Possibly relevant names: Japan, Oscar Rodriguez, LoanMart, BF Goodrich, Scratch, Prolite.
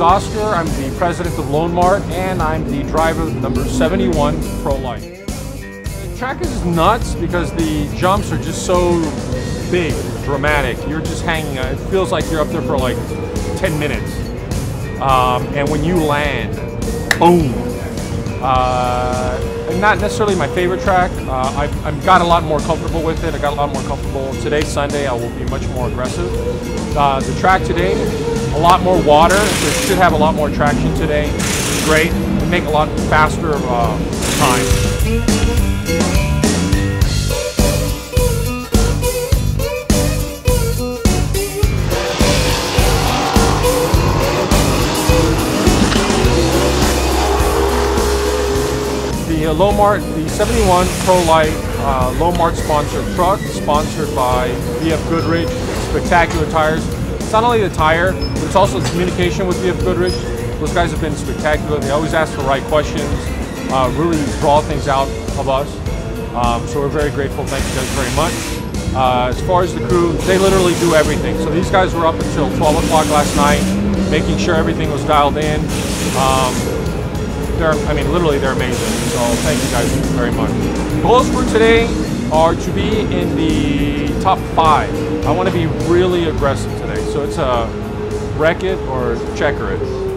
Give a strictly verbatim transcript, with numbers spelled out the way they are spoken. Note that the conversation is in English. is Oscar. I'm the president of LoanMart, and I'm the driver of number seventy-one, Prolite. The track is nuts because the jumps are just so big, dramatic. You're just hanging out. It feels like you're up there for like ten minutes. Um, and when you land, boom. Uh, not necessarily my favorite track. Uh, I've, I've got a lot more comfortable with it. I got a lot more comfortable. Today, Sunday, I will be much more aggressive. Uh, the track today, a lot more water, so it should have a lot more traction today. Great. We make a lot faster uh, time. The LoanMart, the seventy-one Prolite uh, LoanMart sponsored truck, sponsored by B F Goodrich, spectacular tires. It's not only the tire, but it's also communication with B F Goodrich. Those guys have been spectacular. They always ask the right questions, uh, really draw things out of us. Um, so we're very grateful. Thank you guys very much. Uh, as far as the crew, they literally do everything. So these guys were up until twelve o'clock last night, making sure everything was dialed in. Um, They're, I mean, literally, they're amazing. So thank you guys very much. Goals for today are to be in the top five. I want to be really aggressive today. So it's a wreck it or checker it.